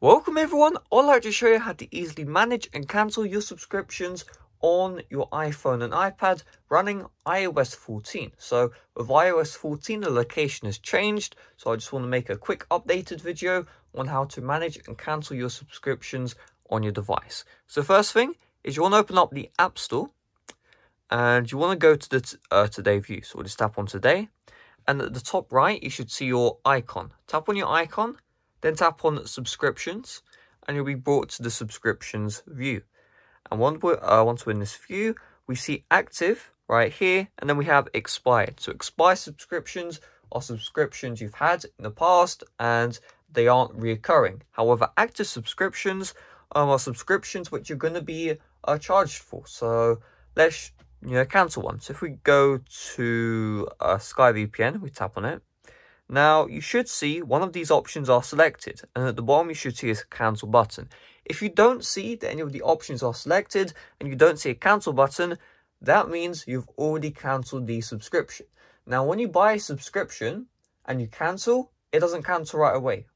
Welcome everyone, I'd like to show you how to easily manage and cancel your subscriptions on your iPhone and iPad running iOS 14. So with iOS 14 the location has changed, so I just want to make a quick updated video on how to manage and cancel your subscriptions on your device. So first thing is you want to open up the App Store and you want to go to the Today view. So we'll just tap on Today and at the top right you should see your icon. Tap on your icon. Then tap on subscriptions and you'll be brought to the subscriptions view. And once we're in this view, we see active right here and then we have expired. So expired subscriptions are subscriptions you've had in the past and they aren't reoccurring. However, active subscriptions are subscriptions which you're going to be charged for. So let's cancel one. So if we go to SkyVPN, we tap on it. Now, you should see one of these options are selected, and at the bottom you should see a cancel button. If you don't see that any of the options are selected, and you don't see a cancel button, that means you've already cancelled the subscription. Now, when you buy a subscription and you cancel, it doesn't cancel right away.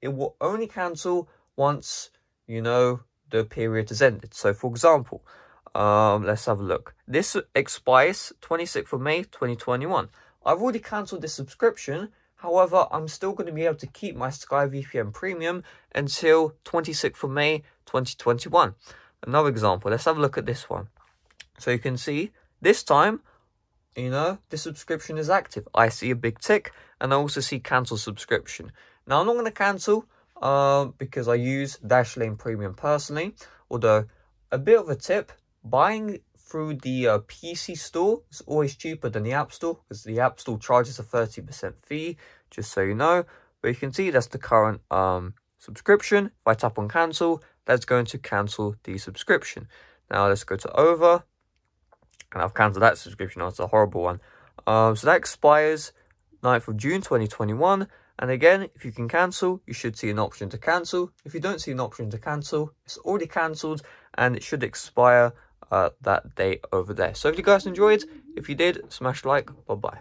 It will only cancel once, the period has ended. So, for example, let's have a look. This expires 26th of May, 2021. I've already cancelled this subscription. However, I'm still going to be able to keep my SkyVPN Premium until 26th of May, 2021. Another example, let's have a look at this one. So you can see this time, this subscription is active. I see a big tick and I also see cancel subscription. Now, I'm not going to cancel because I use Dashlane Premium personally. Although, a bit of a tip, buying through the PC store is always cheaper than the App Store because the App Store charges a 30% fee, just so you know. But you can see that's the current subscription. If I tap on cancel, that's going to cancel the subscription. Now let's go to over, and I've cancelled that subscription. That's a horrible one. So that expires 9th of June 2021. And again, if you can cancel, you should see an option to cancel. If you don't see an option to cancel, it's already cancelled and it should expire that day over there. So if you guys enjoyed, if you did, smash like, bye bye.